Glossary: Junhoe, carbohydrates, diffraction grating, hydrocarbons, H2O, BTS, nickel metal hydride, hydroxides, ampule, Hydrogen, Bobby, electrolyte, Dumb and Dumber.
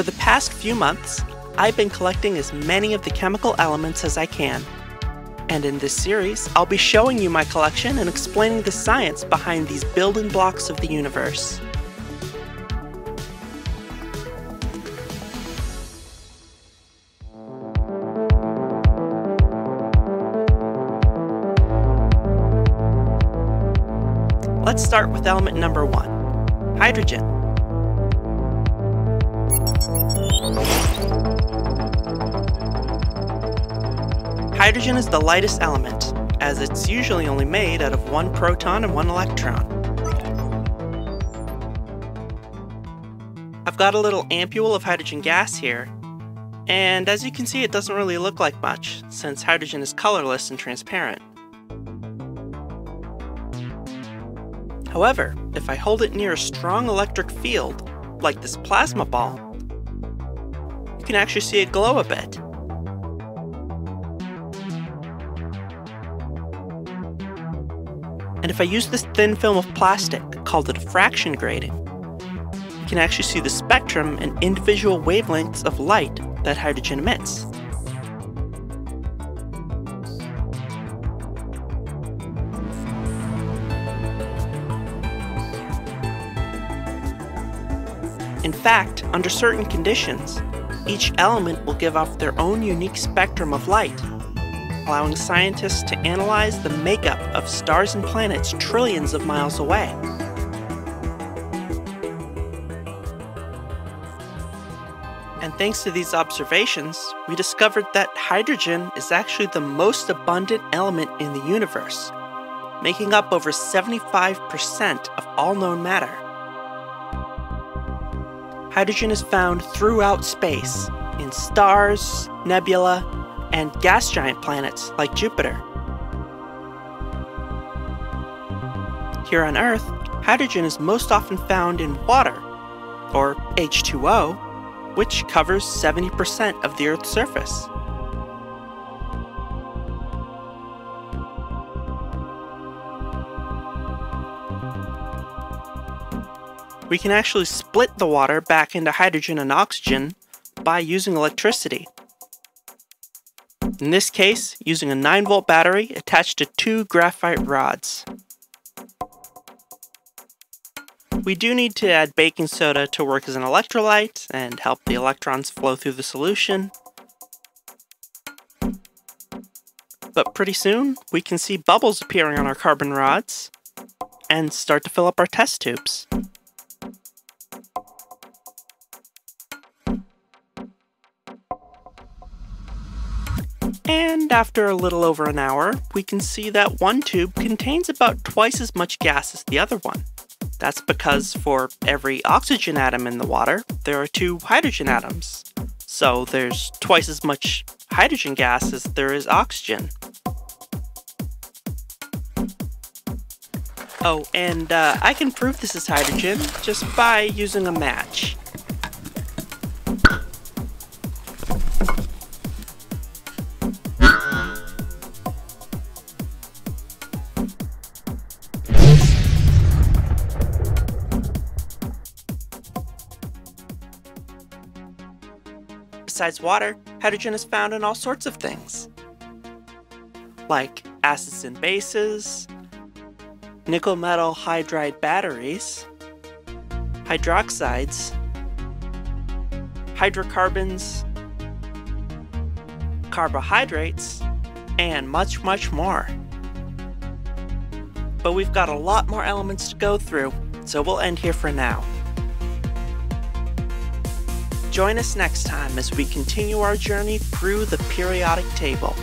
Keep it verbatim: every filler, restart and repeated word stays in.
For the past few months, I've been collecting as many of the chemical elements as I can. And in this series, I'll be showing you my collection and explaining the science behind these building blocks of the universe. Let's start with element number one, hydrogen. Hydrogen is the lightest element, as it's usually only made out of one proton and one electron. I've got a little ampule of hydrogen gas here, and as you can see, it doesn't really look like much, since hydrogen is colorless and transparent. However, if I hold it near a strong electric field, like this plasma ball, you can actually see it glow a bit. And if I use this thin film of plastic, called a diffraction grating, you can actually see the spectrum and individual wavelengths of light that hydrogen emits. In fact, under certain conditions, each element will give off their own unique spectrum of light, allowing scientists to analyze the makeup of stars and planets trillions of miles away. And thanks to these observations, we discovered that hydrogen is actually the most abundant element in the universe, making up over seventy-five percent of all known matter. Hydrogen is found throughout space, in stars, nebula, and gas giant planets like Jupiter. Here on Earth, hydrogen is most often found in water, or H two O, which covers seventy percent of the Earth's surface. We can actually split the water back into hydrogen and oxygen by using electricity. In this case, using a nine volt battery attached to two graphite rods. We do need to add baking soda to work as an electrolyte and help the electrons flow through the solution. But pretty soon, we can see bubbles appearing on our carbon rods and start to fill up our test tubes. And after a little over an hour, we can see that one tube contains about twice as much gas as the other one. That's because for every oxygen atom in the water, there are two hydrogen atoms. So there's twice as much hydrogen gas as there is oxygen. Oh, and uh, I can prove this is hydrogen just by using a match. Besides water, hydrogen is found in all sorts of things, like acids and bases, nickel metal hydride batteries, hydroxides, hydrocarbons, carbohydrates, and much, much more. But we've got a lot more elements to go through, so we'll end here for now. Join us next time as we continue our journey through the periodic table.